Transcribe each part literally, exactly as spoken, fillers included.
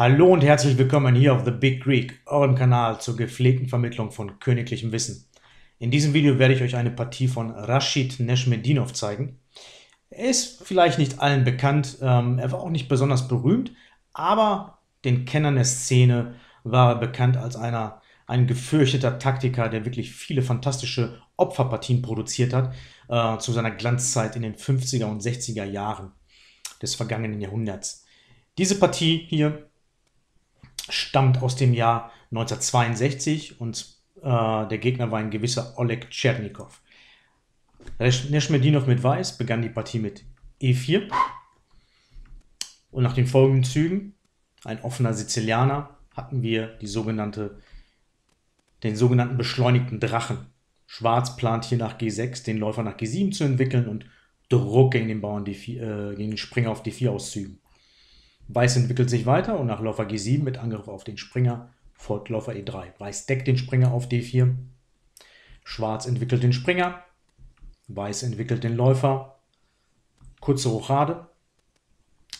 Hallo und herzlich willkommen hier auf The Big Greek, eurem Kanal zur gepflegten Vermittlung von königlichem Wissen. In diesem Video werde ich euch eine Partie von Rashid Nezhmetdinov zeigen. Er ist vielleicht nicht allen bekannt, ähm, er war auch nicht besonders berühmt, aber den Kennern der Szene war er bekannt als einer, ein gefürchteter Taktiker, der wirklich viele fantastische Opferpartien produziert hat, äh, zu seiner Glanzzeit in den fünfziger und sechziger Jahren des vergangenen Jahrhunderts. Diese Partie hier stammt aus dem Jahr neunzehnhundertzweiundsechzig und äh, der Gegner war ein gewisser Oleg Chernikov. Nezhmetdinov mit Weiß begann die Partie mit E vier und nach den folgenden Zügen, ein offener Sizilianer, hatten wir die sogenannte, den sogenannten beschleunigten Drachen. Schwarz plant hier nach G sechs den Läufer nach G sieben zu entwickeln und Druck gegen den Bauern D vier, äh, gegen den Springer auf D vier auszuüben. Weiß entwickelt sich weiter und nach Läufer G sieben mit Angriff auf den Springer folgt Läufer E drei. Weiß deckt den Springer auf D vier. Schwarz entwickelt den Springer. Weiß entwickelt den Läufer. Kurze Rochade.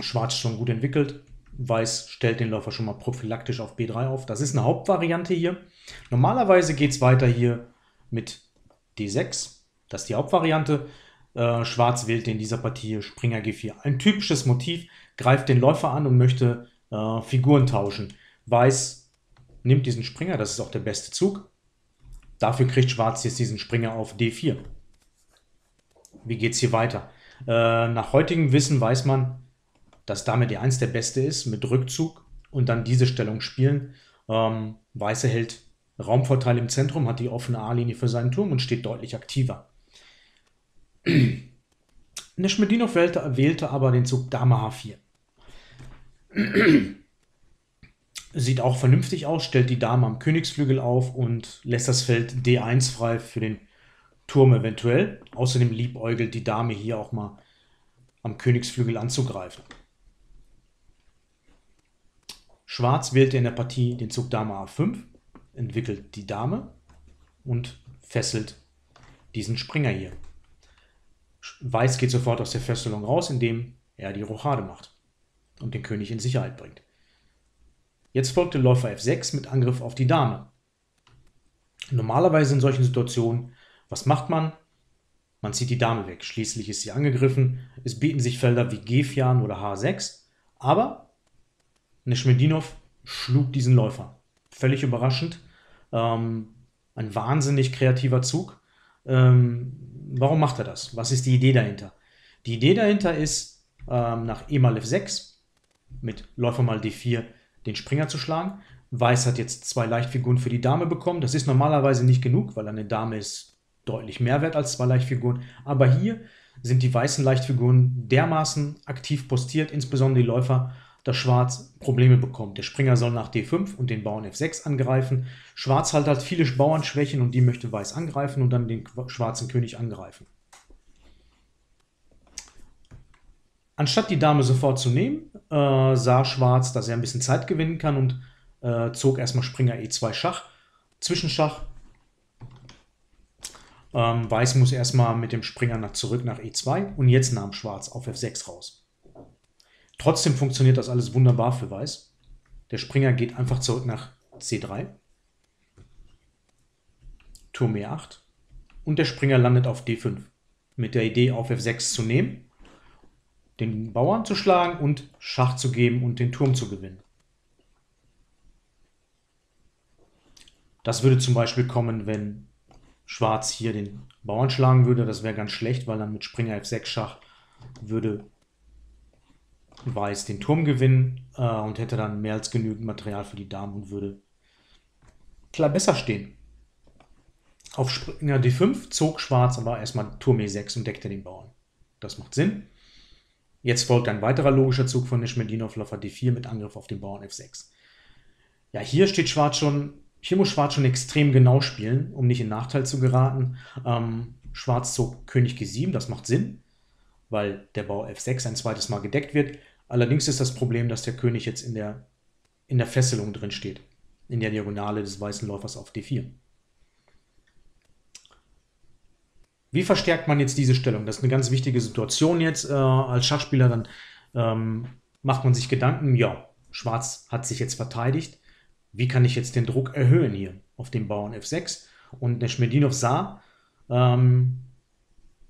Schwarz schon gut entwickelt. Weiß stellt den Läufer schon mal prophylaktisch auf B drei auf. Das ist eine Hauptvariante hier. Normalerweise geht es weiter hier mit D sechs. Das ist die Hauptvariante. Äh, Schwarz wählt in dieser Partie Springer G vier. Ein typisches Motiv, greift den Läufer an und möchte äh, Figuren tauschen. Weiß nimmt diesen Springer, das ist auch der beste Zug. Dafür kriegt Schwarz jetzt diesen Springer auf D vier. Wie geht es hier weiter? Äh, nach heutigem Wissen weiß man, dass damit E eins der beste ist, mit Rückzug und dann diese Stellung spielen. Ähm, Weiß erhält Raumvorteil im Zentrum, hat die offene A-Linie für seinen Turm und steht deutlich aktiver. Nezhmetdinov wählte, wählte aber den Zug Dame H vier. Sieht auch vernünftig aus, stellt die Dame am Königsflügel auf und lässt das Feld D eins frei für den Turm eventuell. Außerdem liebäugelt die Dame hier auch mal am Königsflügel anzugreifen. Schwarz wählte in der Partie den Zug Dame A fünf, entwickelt die Dame und fesselt diesen Springer hier. Weiß geht sofort aus der Fesselung raus, indem er die Rochade macht und den König in Sicherheit bringt. Jetzt folgte Läufer F sechs mit Angriff auf die Dame. Normalerweise in solchen Situationen, was macht man? Man zieht die Dame weg. Schließlich ist sie angegriffen. Es bieten sich Felder wie G vier an oder H sechs. Aber Nezhmetdinov schlug diesen Läufer. Völlig überraschend. Ähm, ein wahnsinnig kreativer Zug. Ähm, Warum macht er das? Was ist die Idee dahinter? Die Idee dahinter ist, ähm, nach E mal F sechs mit Läufer mal D vier den Springer zu schlagen. Weiß hat jetzt zwei Leichtfiguren für die Dame bekommen. Das ist normalerweise nicht genug, weil eine Dame ist deutlich mehr wert als zwei Leichtfiguren. Aber hier sind die weißen Leichtfiguren dermaßen aktiv postiert, insbesondere die Läufer, dass Schwarz Probleme bekommt. Der Springer soll nach D fünf und den Bauern F sechs angreifen. Schwarz halt hat viele Bauernschwächen und die möchte Weiß angreifen und dann den schwarzen König angreifen. Anstatt die Dame sofort zu nehmen, äh, sah Schwarz, dass er ein bisschen Zeit gewinnen kann und äh, zog erstmal Springer E zwei Schach, Zwischenschach. Ähm, Weiß muss erstmal mit dem Springer nach, zurück nach E zwei und jetzt nahm Schwarz auf F sechs raus. Trotzdem funktioniert das alles wunderbar für Weiß. Der Springer geht einfach zurück nach C drei, Turm E acht und der Springer landet auf D fünf. Mit der Idee, auf F sechs zu nehmen, den Bauern zu schlagen und Schach zu geben und den Turm zu gewinnen. Das würde zum Beispiel kommen, wenn Schwarz hier den Bauern schlagen würde. Das wäre ganz schlecht, weil dann mit Springer F sechs Schach würde Weiß den Turm gewinnen äh, und hätte dann mehr als genügend Material für die Dame und würde klar besser stehen. Auf Springer D fünf zog Schwarz aber erstmal Turm E sechs und deckte den Bauern. Das macht Sinn. Jetzt folgt ein weiterer logischer Zug von Nezhmetdinov, Läufer D vier mit Angriff auf den Bauern F sechs. Ja, hier steht Schwarz schon, hier muss Schwarz schon extrem genau spielen, um nicht in Nachteil zu geraten. Ähm, Schwarz zog König G sieben, das macht Sinn, weil der Bauer F sechs ein zweites Mal gedeckt wird. Allerdings ist das Problem, dass der König jetzt in der, in der Fesselung drin steht, in der Diagonale des weißen Läufers auf D vier. Wie verstärkt man jetzt diese Stellung? Das ist eine ganz wichtige Situation jetzt. Äh, als Schachspieler dann ähm, macht man sich Gedanken, ja, Schwarz hat sich jetzt verteidigt. Wie kann ich jetzt den Druck erhöhen hier auf den Bauern F sechs? Und Nezhmetdinov sah, ähm,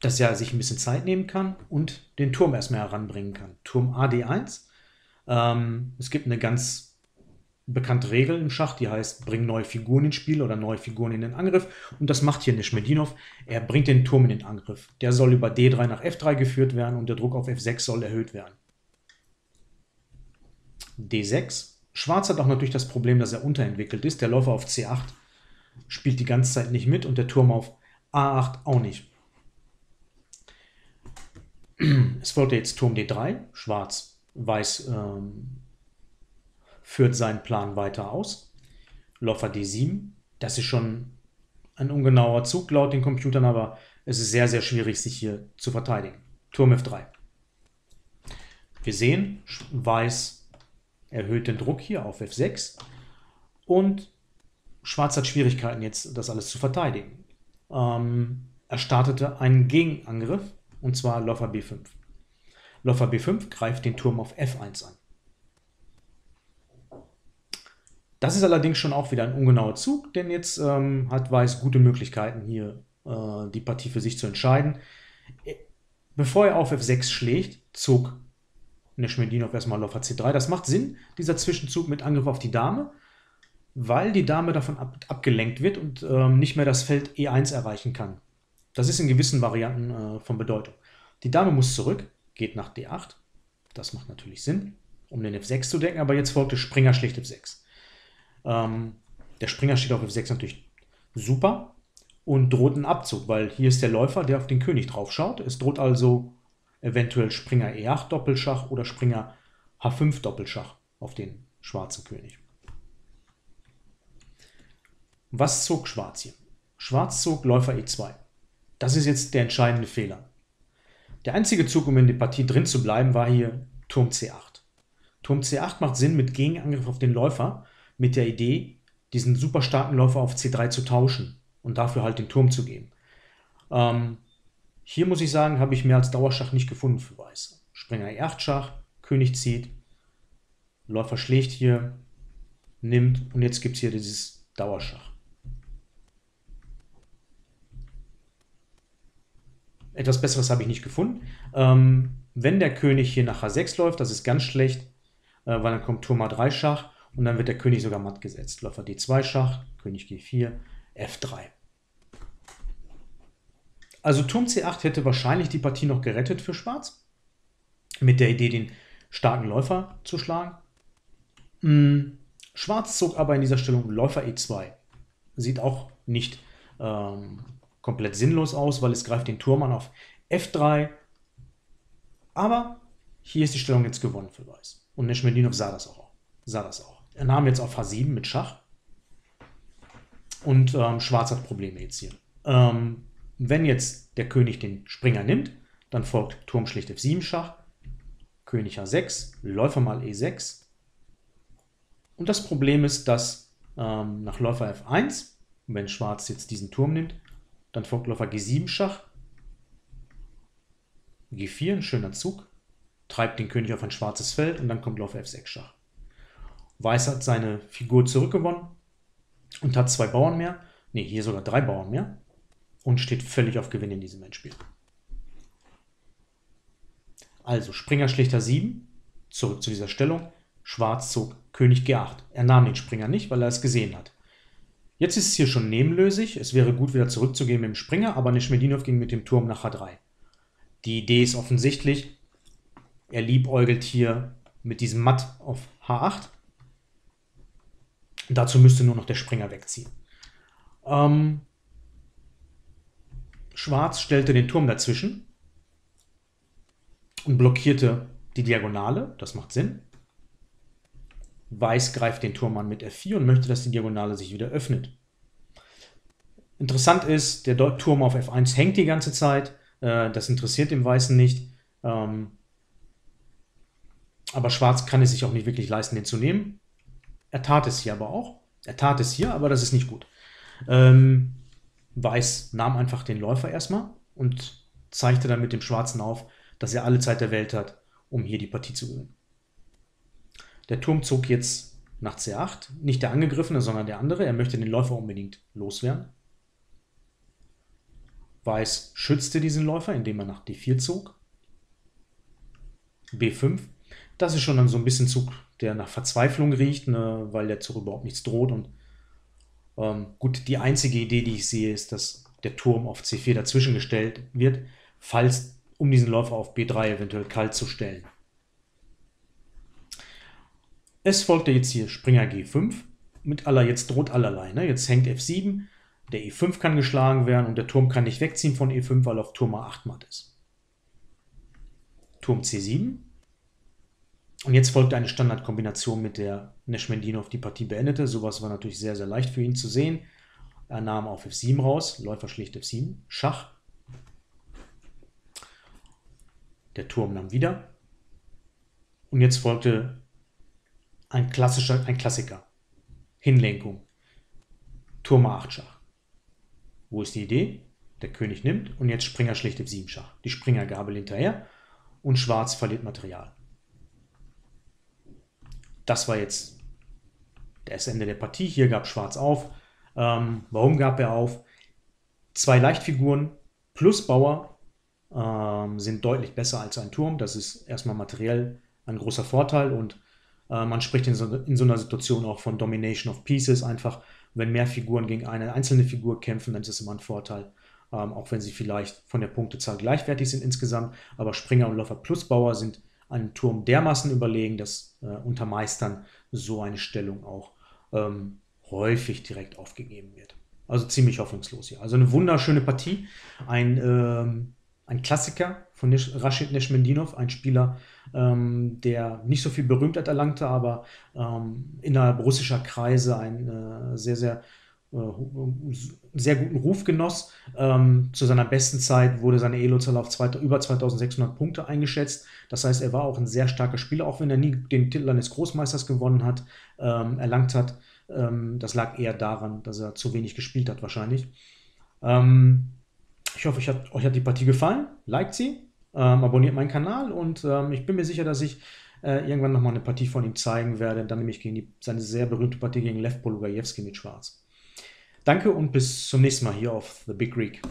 dass er sich ein bisschen Zeit nehmen kann und den Turm erstmal heranbringen kann. Turm A D eins. Ähm, es gibt eine ganz bekannte Regel im Schach, die heißt, bring neue Figuren ins Spiel oder neue Figuren in den Angriff. Und das macht hier Nezhmetdinov. Er bringt den Turm in den Angriff. Der soll über D drei nach F drei geführt werden und der Druck auf F sechs soll erhöht werden. D sechs. Schwarz hat auch natürlich das Problem, dass er unterentwickelt ist. Der Läufer auf C acht spielt die ganze Zeit nicht mit und der Turm auf A acht auch nicht. Es folgt jetzt Turm D drei. Schwarz, Weiß ähm, führt seinen Plan weiter aus. Läufer D sieben. Das ist schon ein ungenauer Zug laut den Computern, aber es ist sehr, sehr schwierig, sich hier zu verteidigen. Turm F drei. Wir sehen, Weiß erhöht den Druck hier auf F sechs und Schwarz hat Schwierigkeiten jetzt, das alles zu verteidigen. Ähm, er startete einen Gegenangriff, und zwar Läufer B fünf. Läufer B fünf greift den Turm auf F eins an. Das ist allerdings schon auch wieder ein ungenauer Zug, denn jetzt ähm, hat Weiß gute Möglichkeiten, hier äh, die Partie für sich zu entscheiden. Bevor er auf F sechs schlägt, zog Nezhmetdinov erstmal Läufer C drei. Das macht Sinn, dieser Zwischenzug mit Angriff auf die Dame, weil die Dame davon ab, abgelenkt wird und ähm, nicht mehr das Feld E eins erreichen kann. Das ist in gewissen Varianten äh, von Bedeutung. Die Dame muss zurück, geht nach D acht. Das macht natürlich Sinn, um den F sechs zu decken, aber jetzt folgt der Springer schlägt F sechs. Ähm, der Springer steht auf F sechs natürlich super und droht einen Abzug, weil hier ist der Läufer, der auf den König drauf schaut. Es droht also eventuell Springer E acht Doppelschach oder Springer H fünf Doppelschach auf den schwarzen König. Was zog Schwarz hier? Schwarz zog Läufer E zwei. Das ist jetzt der entscheidende Fehler. Der einzige Zug, um in der Partie drin zu bleiben, war hier Turm C acht. Turm C acht macht Sinn mit Gegenangriff auf den Läufer, mit der Idee, diesen super starken Läufer auf C drei zu tauschen und dafür halt den Turm zu geben. Ähm, hier muss ich sagen, habe ich mehr als Dauerschach nicht gefunden für Weiß. Springer E acht Schach, König zieht, Läufer schlägt hier, nimmt und jetzt gibt es hier dieses Dauerschach. Etwas Besseres habe ich nicht gefunden. Ähm, wenn der König hier nach H sechs läuft, das ist ganz schlecht, äh, weil dann kommt Turm A drei Schach und dann wird der König sogar matt gesetzt. Läufer D zwei Schach, König G vier, F drei. Also Turm C acht hätte wahrscheinlich die Partie noch gerettet für Schwarz, mit der Idee, den starken Läufer zu schlagen. Hm, Schwarz zog aber in dieser Stellung Läufer E zwei. Sieht auch nicht ähm, komplett sinnlos aus, weil es greift den Turm an auf F drei. Aber hier ist die Stellung jetzt gewonnen für Weiß. Und Nezhmetdinov sah das auch. Sah das auch. Er nahm jetzt auf H sieben mit Schach. Und ähm, Schwarz hat Probleme jetzt hier. Ähm, wenn jetzt der König den Springer nimmt, dann folgt Turm schlicht F sieben Schach, König H sechs, Läufer mal E sechs. Und das Problem ist, dass ähm, nach Läufer F eins, wenn Schwarz jetzt diesen Turm nimmt, dann folgt Läufer G sieben Schach, G vier, ein schöner Zug, treibt den König auf ein schwarzes Feld und dann kommt Läufer F sechs Schach. Weiß hat seine Figur zurückgewonnen und hat zwei Bauern mehr, ne, hier sogar drei Bauern mehr und steht völlig auf Gewinn in diesem Endspiel. Also Springer schlägt H sieben, zurück zu dieser Stellung, Schwarz zog König G acht. Er nahm den Springer nicht, weil er es gesehen hat. Jetzt ist es hier schon nebenlösig. Es wäre gut, wieder zurückzugehen mit dem Springer, aber Nezhmetdinov ging mit dem Turm nach H drei. Die Idee ist offensichtlich. Er liebäugelt hier mit diesem Matt auf H acht. Dazu müsste nur noch der Springer wegziehen. Ähm, Schwarz stellte den Turm dazwischen und blockierte die Diagonale. Das macht Sinn. Weiß greift den Turm an mit F vier und möchte, dass die Diagonale sich wieder öffnet. Interessant ist, der Turm auf F eins hängt die ganze Zeit. Das interessiert den Weißen nicht. Aber Schwarz kann es sich auch nicht wirklich leisten, den zu nehmen. Er tat es hier aber auch. Er tat es hier, aber das ist nicht gut. Weiß nahm einfach den Läufer erstmal und zeigte dann mit dem Schwarzen auf, dass er alle Zeit der Welt hat, um hier die Partie zu gewinnen. Der Turm zog jetzt nach C acht. Nicht der Angegriffene, sondern der andere. Er möchte den Läufer unbedingt loswerden. Weiß schützte diesen Läufer, indem er nach D vier zog. B fünf. Das ist schon dann so ein bisschen Zug, der nach Verzweiflung riecht, ne, weil der Zug überhaupt nichts droht. Und ähm, gut, die einzige Idee, die ich sehe, ist, dass der Turm auf C vier dazwischen gestellt wird, falls um diesen Läufer auf B drei eventuell kalt zu stellen. Es folgte jetzt hier Springer G fünf. Mit aller, jetzt droht allerlei. Ne? Jetzt hängt F sieben, der E fünf kann geschlagen werden und der Turm kann nicht wegziehen von E fünf, weil auf Turm A acht matt ist. Turm C sieben. Und jetzt folgte eine Standardkombination, mit der Nezhmetdinov die Partie beendete. Sowas war natürlich sehr, sehr leicht für ihn zu sehen. Er nahm auf F sieben raus, Läufer schlicht F sieben, Schach. Der Turm nahm wieder. Und jetzt folgte ein klassischer, ein Klassiker. Hinlenkung. Turm A acht Schach. Wo ist die Idee? Der König nimmt und jetzt Springer schlicht F sieben Schach. Die Springergabel hinterher und Schwarz verliert Material. Das war jetzt das Ende der Partie. Hier gab Schwarz auf. Ähm, warum gab er auf? Zwei Leichtfiguren plus Bauer ähm, sind deutlich besser als ein Turm. Das ist erstmal materiell ein großer Vorteil und äh, man spricht in so, in so einer Situation auch von Domination of Pieces. Einfach, wenn mehr Figuren gegen eine einzelne Figur kämpfen, dann ist das immer ein Vorteil. Ähm, auch wenn sie vielleicht von der Punktezahl gleichwertig sind insgesamt. Aber Springer und Läufer plus Bauer sind einem Turm dermaßen überlegen, dass äh, unter Meistern so eine Stellung auch ähm, häufig direkt aufgegeben wird. Also ziemlich hoffnungslos hier. Also eine wunderschöne Partie. Ein, ähm, ein Klassiker von Rashid Nezhmetdinov, ein Spieler, ähm, der nicht so viel Berühmtheit erlangte, aber ähm, innerhalb russischer Kreise einen äh, sehr, sehr, äh, sehr guten Ruf genoss. Ähm, zu seiner besten Zeit wurde seine Elo-Zahl auf zwei, über zweitausendsechshundert Punkte eingeschätzt. Das heißt, er war auch ein sehr starker Spieler, auch wenn er nie den Titel eines Großmeisters gewonnen hat, ähm, erlangt hat. Ähm, das lag eher daran, dass er zu wenig gespielt hat wahrscheinlich. Ähm, ich hoffe, ich hat, euch hat die Partie gefallen. Liked sie, ähm, abonniert meinen Kanal und ähm, ich bin mir sicher, dass ich äh, irgendwann nochmal eine Partie von ihm zeigen werde. Dann nämlich gegen die, seine sehr berühmte Partie gegen Lev Polugajewski mit Schwarz. Danke und bis zum nächsten Mal hier auf The Big Greek.